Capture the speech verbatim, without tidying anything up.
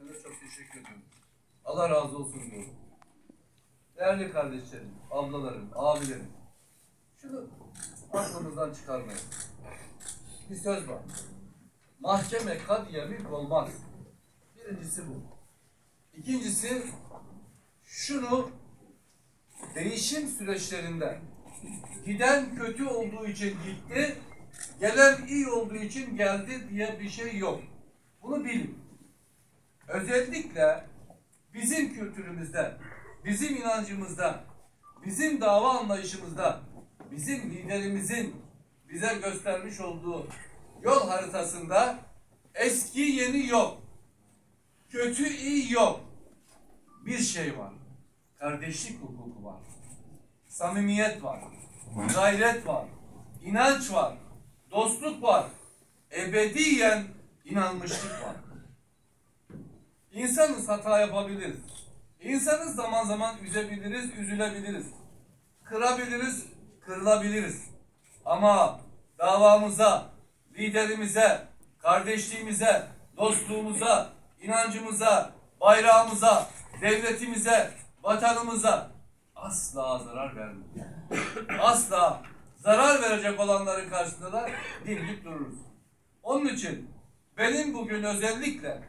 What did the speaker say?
Sizlere çok teşekkür ediyorum. Allah razı olsun diyorum. Değerli kardeşlerim, ablalarım, abilerim, şunu aklımızdan çıkarmayın. Bir söz var. Mahkeme kadıya bir olmaz. Birincisi bu. İkincisi, şunu değişim süreçlerinde giden kötü olduğu için gitti, gelen iyi olduğu için geldi diye bir şey yok. Bunu bilin. Özellikle bizim kültürümüzde, bizim inancımızda, bizim dava anlayışımızda, bizim liderimizin bize göstermiş olduğu yol haritasında eski yeni yok. Kötü iyi yok. Bir şey var. Kardeşlik hukuku var. Samimiyet var. Gayret var. İnanç var. Dostluk var. Ebediyen inanmışlık var. İnsanız, hata yapabiliriz. İnsanız, zaman zaman üzebiliriz, üzülebiliriz. Kırabiliriz, kırılabiliriz. Ama davamıza, liderimize, kardeşliğimize, dostluğumuza, inancımıza, bayrağımıza, devletimize, vatanımıza asla zarar vermeyiz. Asla zarar verecek olanların karşısında da dimdik dururuz. Onun için benim bugün özellikle